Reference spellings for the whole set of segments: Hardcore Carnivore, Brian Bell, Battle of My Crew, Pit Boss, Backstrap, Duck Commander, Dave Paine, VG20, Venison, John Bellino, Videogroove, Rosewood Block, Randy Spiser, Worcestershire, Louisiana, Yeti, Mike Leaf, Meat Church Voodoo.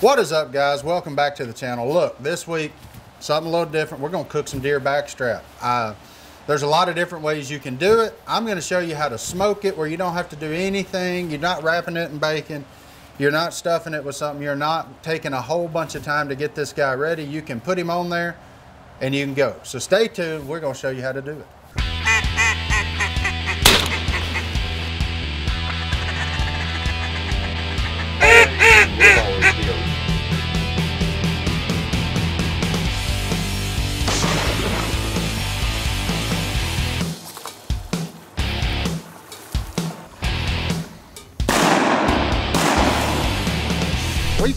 What is up, guys? Welcome back to the channel. Look, this week, something a little different. We're gonna cook some deer backstrap. There's a lot of different ways you can do it. I'm gonna show you how to smoke it where you don't have to do anything. You're not wrapping it in bacon. You're not stuffing it with something. You're not taking a whole bunch of time to get this guy ready. You can put him on there and you can go. So stay tuned, we're gonna show you how to do it.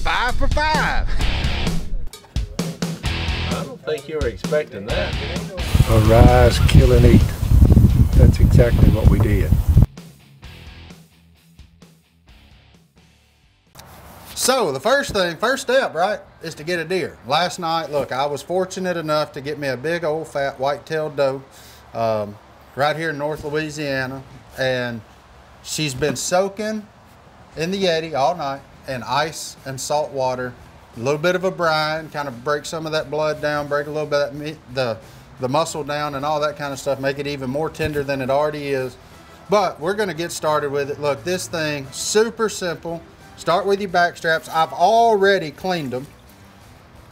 Five for 5. I don't think you were expecting that. Arise, kill and eat. That's exactly what we did. So the first step, right, is to get a deer. Last night, look, I was fortunate enough to get me a big old fat white-tailed doe right here in North Louisiana, and she's been soaking in the Yeti all night. And ice and salt water, a little bit of a brine, kind of break some of that blood down, break a little bit of that meat, the muscle down and all that kind of stuff, make it even more tender than it already is. But we're gonna get started with it. Look, this thing, super simple. Start with your back straps. I've already cleaned them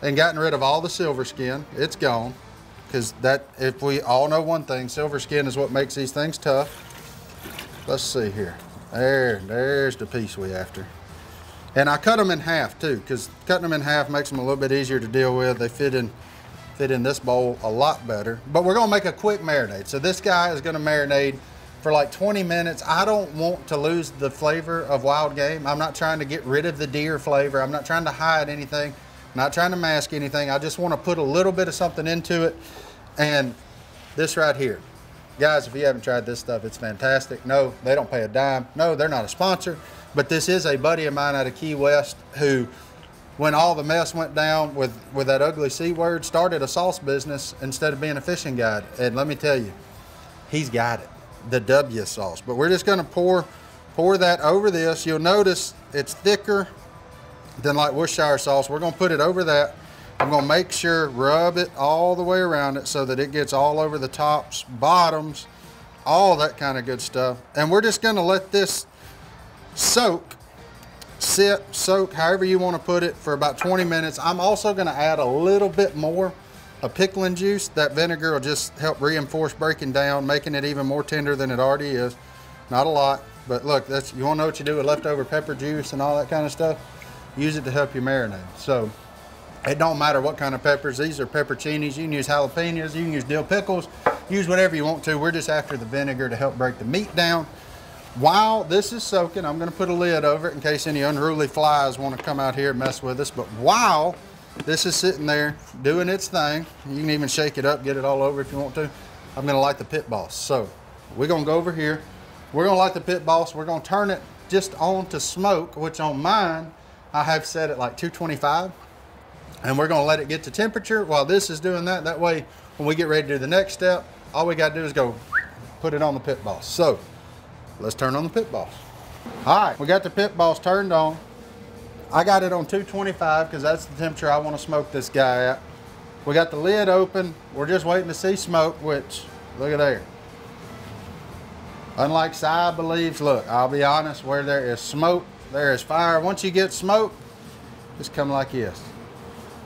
and gotten rid of all the silver skin. It's gone, because that, if we all know one thing, silver skin is what makes these things tough. Let's see here. There's the piece we after. And I cut them in half too, because cutting them in half makes them a little bit easier to deal with. They fit in this bowl a lot better. But we're gonna make a quick marinade. So this guy is gonna marinate for like 20 minutes. I don't want to lose the flavor of wild game. I'm not trying to get rid of the deer flavor. I'm not trying to hide anything. I'm not trying to mask anything. I just wanna put a little bit of something into it. And this right here. Guys, if you haven't tried this stuff, it's fantastic. No, they don't pay a dime. No, they're not a sponsor. But this is a buddy of mine out of Key West who, when all the mess went down with that ugly C word, started a sauce business instead of being a fishing guide. And let me tell you, he's got it, the W sauce. But we're just gonna pour that over this. You'll notice it's thicker than like Worcestershire sauce. We're gonna put it over that. I'm gonna make sure, rub it all the way around it so that it gets all over the tops, bottoms, all that kind of good stuff. And we're just gonna let this soak, sip, soak, however you want to put it, for about 20 minutes. I'm also going to add a little bit more of pickling juice. That vinegar will just help reinforce breaking down, making it even more tender than it already is. Not a lot, but look, that's, you want to know what you do with leftover pepper juice and all that kind of stuff? Use it to help you marinate. So it don't matter what kind of peppers. These are pepperoncinis. You can use jalapenos. You can use dill pickles. Use whatever you want to. We're just after the vinegar to help break the meat down. While this is soaking, I'm gonna put a lid over it in case any unruly flies wanna come out here and mess with us. But while this is sitting there doing its thing, you can even shake it up, get it all over if you want to, I'm gonna light the Pit Boss. So we're gonna go over here, we're gonna light the Pit Boss, we're gonna turn it just on to smoke, which on mine, I have set at like 225. And we're gonna let it get to temperature while this is doing that. That way, when we get ready to do the next step, all we gotta do is go put it on the Pit Boss. So let's turn on the Pit Boss. All right, we got the Pit Boss turned on. I got it on 225 because that's the temperature I want to smoke this guy at. We got the lid open. We're just waiting to see smoke, which, look at there. Unlike Si believes, look, I'll be honest, where there is smoke, there is fire. Once you get smoke, just come like this.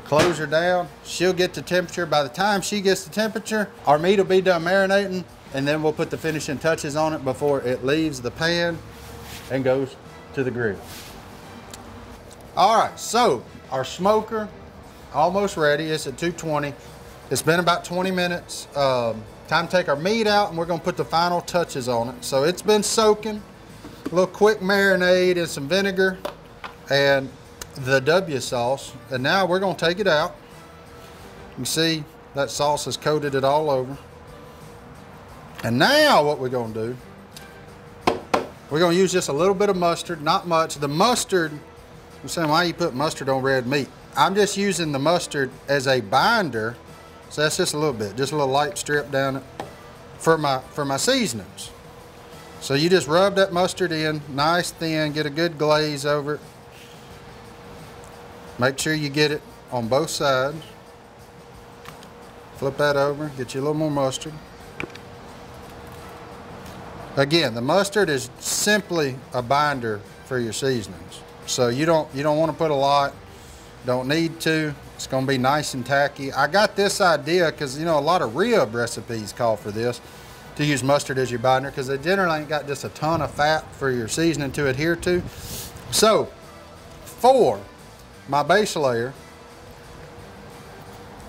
Close her down, she'll get to temperature. By the time she gets to temperature, our meat will be done marinating. And then we'll put the finishing touches on it before it leaves the pan and goes to the grill. All right, so our smoker, almost ready, it's at 220. It's been about 20 minutes. Time to take our meat out and we're gonna put the final touches on it. So it's been soaking, a little quick marinade and some vinegar and the W sauce. And now we're gonna take it out. You can see that sauce has coated it all over. And now what we're gonna do, we're gonna use just a little bit of mustard, not much. The mustard, I'm saying why you put mustard on red meat? I'm just using the mustard as a binder. So that's just a little bit, just a little light strip down it for my seasonings. So you just rub that mustard in, nice thin, get a good glaze over it. Make sure you get it on both sides. Flip that over, get you a little more mustard. Again, the mustard is simply a binder for your seasonings. So you don't want to put a lot, don't need to. It's gonna be nice and tacky. I got this idea because you know a lot of rib recipes call for this, to use mustard as your binder because they generally ain't got just a ton of fat for your seasoning to adhere to. So for my base layer,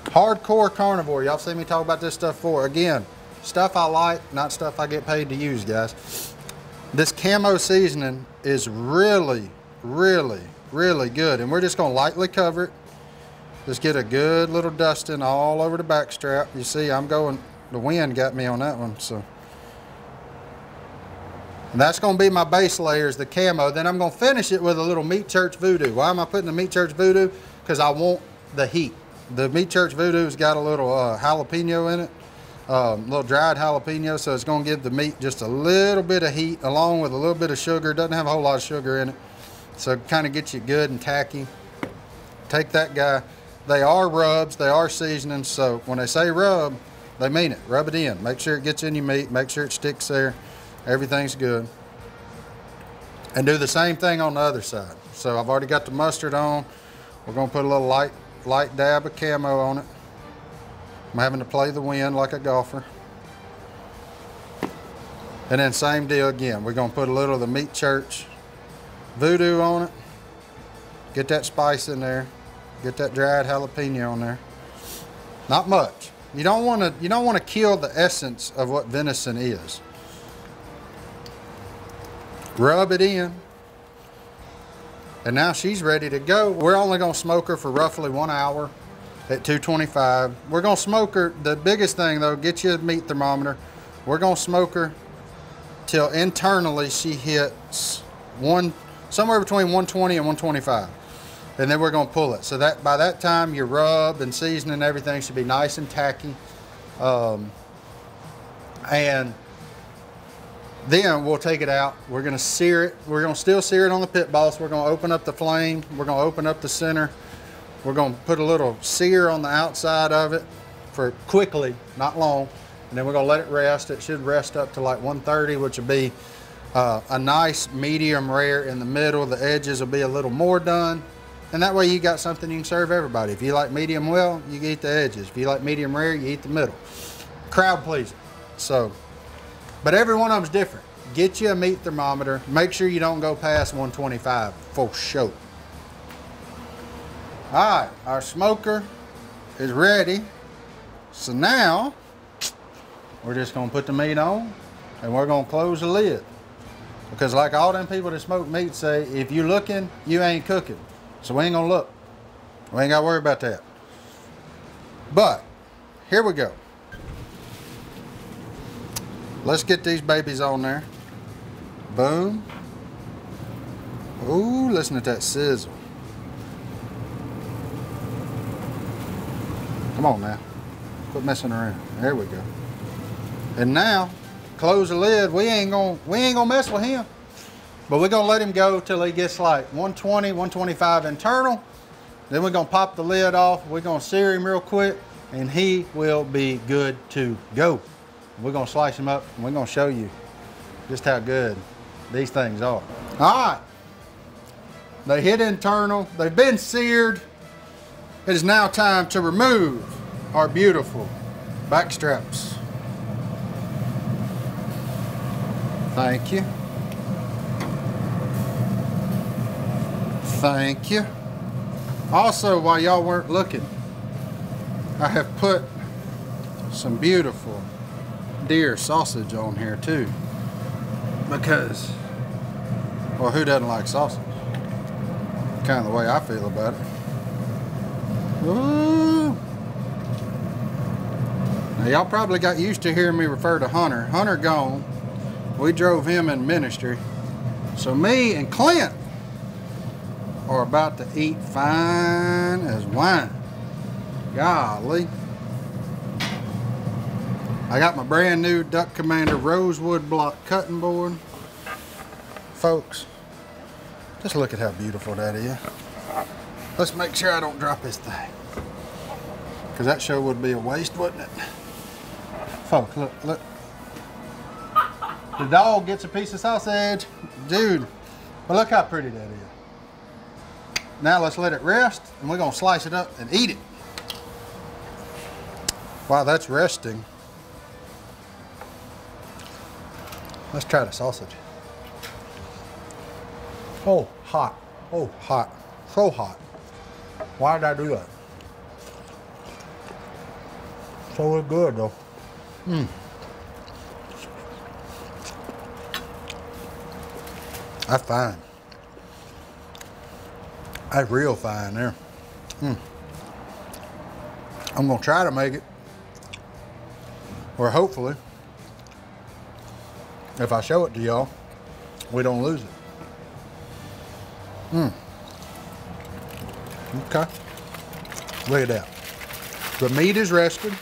Hardcore Carnivore. Y'all see me talk about this stuff before. Again, stuff I like, not stuff I get paid to use, guys. This camo seasoning is really, really, really good. And we're just gonna lightly cover it. Just get a good little dusting all over the back strap. You see, I'm going, the wind got me on that one, so. And that's gonna be my base layers, the camo. Then I'm gonna finish it with a little Meat Church Voodoo. Why am I putting the Meat Church Voodoo? Because I want the heat. The Meat Church Voodoo's got a little jalapeno in it, little dried jalapeno, so it's gonna give the meat just a little bit of heat along with a little bit of sugar. It doesn't have a whole lot of sugar in it, so it kinda gets you good and tacky. Take that guy. They are rubs, they are seasonings, so when they say rub, they mean it. Rub it in. Make sure it gets in your meat, make sure it sticks there. Everything's good. And do the same thing on the other side. So I've already got the mustard on. We're gonna put a little light dab of camo on it. I'm having to play the wind like a golfer. And then same deal again. We're gonna put a little of the Meat Church Voodoo on it. Get that spice in there. Get that dried jalapeno on there. Not much. You don't want to kill the essence of what venison is. Rub it in. And now she's ready to go. We're only gonna smoke her for roughly 1 hour at 225. We're gonna smoke her, the biggest thing though, get you a meat thermometer. We're gonna smoke her till internally she hits somewhere between 120 and 125. And then we're gonna pull it. So that by that time, your rub and seasoning and everything should be nice and tacky. And then we'll take it out. We're gonna sear it. We're gonna still sear it on the Pit Boss. We're gonna open up the flame. We're gonna open up the center. We're gonna put a little sear on the outside of it for quickly, not long. And then we're gonna let it rest. It should rest up to like 130, which would be a nice medium rare in the middle. The edges will be a little more done. And that way you got something you can serve everybody. If you like medium well, you eat the edges. If you like medium rare, you eat the middle. Crowd pleasing. So, but every one of them's different. Get you a meat thermometer. Make sure you don't go past 125 for sure. All right, our smoker is ready. So now we're just gonna put the meat on and we're gonna close the lid. Because like all them people that smoke meat say, if you're looking, you ain't cooking. So we ain't gonna look. We ain't gotta worry about that. But here we go. Let's get these babies on there. Boom. Ooh, listen to that sizzle. Come on now. Quit messing around. There we go. And now, close the lid. We ain't gonna mess with him. But we're gonna let him go till he gets like 120, 125 internal. Then we're gonna pop the lid off. We're gonna sear him real quick and he will be good to go. We're gonna slice him up and we're gonna show you just how good these things are. All right, they hit internal. They've been seared. It is now time to remove our beautiful back straps. Thank you. Thank you. Also, while y'all weren't looking, I have put some beautiful deer sausage on here too. Because, well, who doesn't like sausage? Kind of the way I feel about it. Ooh. Now y'all probably got used to hearing me refer to Hunter. Hunter gone. We drove him in ministry. So me and Clint are about to eat fine as wine. Golly. I got my brand new Duck Commander Rosewood Block cutting board. Folks, just look at how beautiful that is. Let's make sure I don't drop this thing. Because that sure would be a waste, wouldn't it? Folks, look, look. The dog gets a piece of sausage. Dude, but look how pretty that is. Now let's let it rest, and we're gonna slice it up and eat it. Wow, that's resting. Let's try the sausage. Oh, hot. Oh, hot. So hot. Why did I do that? So good, though. Mm. That's fine. That's real fine there. Mm. I'm gonna try to make it. Or hopefully, if I show it to y'all, we don't lose it. Mm. Okay. Look at that. The meat is rested.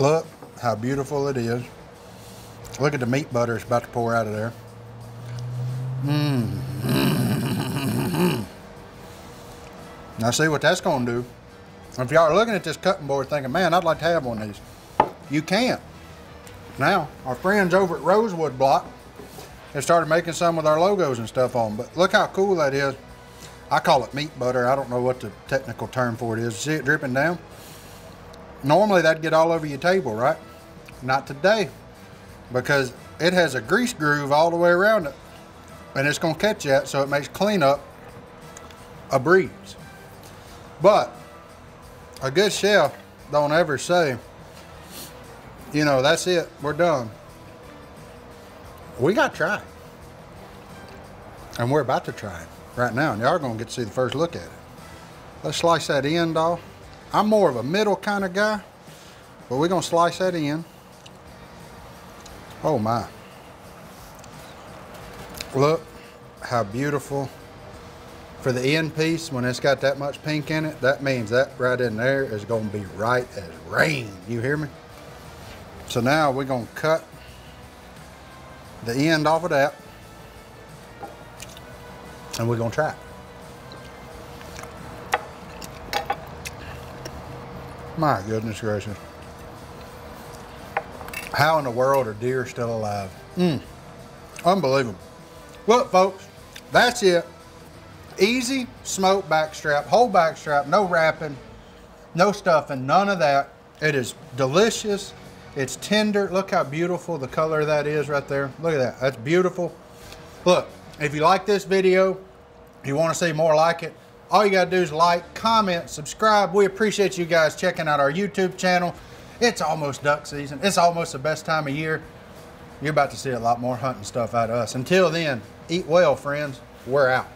Look how beautiful it is. Look at the meat butter it's about to pour out of there. Mmm. Now see what that's gonna do. If y'all are looking at this cutting board thinking, man, I'd like to have one of these. You can't. Now, our friends over at Rosewood Block have started making some with our logos and stuff on, but look how cool that is. I call it meat butter. I don't know what the technical term for it is. See it dripping down? Normally that'd get all over your table, right? Not today, because it has a grease groove all the way around it, and it's gonna catch that, so it makes cleanup a breeze. But a good chef don't ever say, you know, that's it, we're done. We got to try it. And we're about to try it right now, and y'all are gonna get to see the first look at it. Let's slice that end off. I'm more of a middle kind of guy, but we're gonna slice that in. Oh my. Look how beautiful. For the end piece, when it's got that much pink in it, that means that right in there is gonna be right as rain. You hear me? So now we're gonna cut the end off of that, and we're gonna try it. My goodness gracious. How in the world are deer still alive? Mm. Unbelievable. Look, folks, that's it. Easy smoked backstrap, whole backstrap, no wrapping, no stuffing, none of that. It is delicious. It's tender. Look how beautiful the color that is right there. Look at that. That's beautiful. Look, if you like this video, you want to see more like it, all you got to do is like, comment, subscribe. We appreciate you guys checking out our YouTube channel. It's almost duck season. It's almost the best time of year. You're about to see a lot more hunting stuff out of us. Until then, eat well, friends. We're out.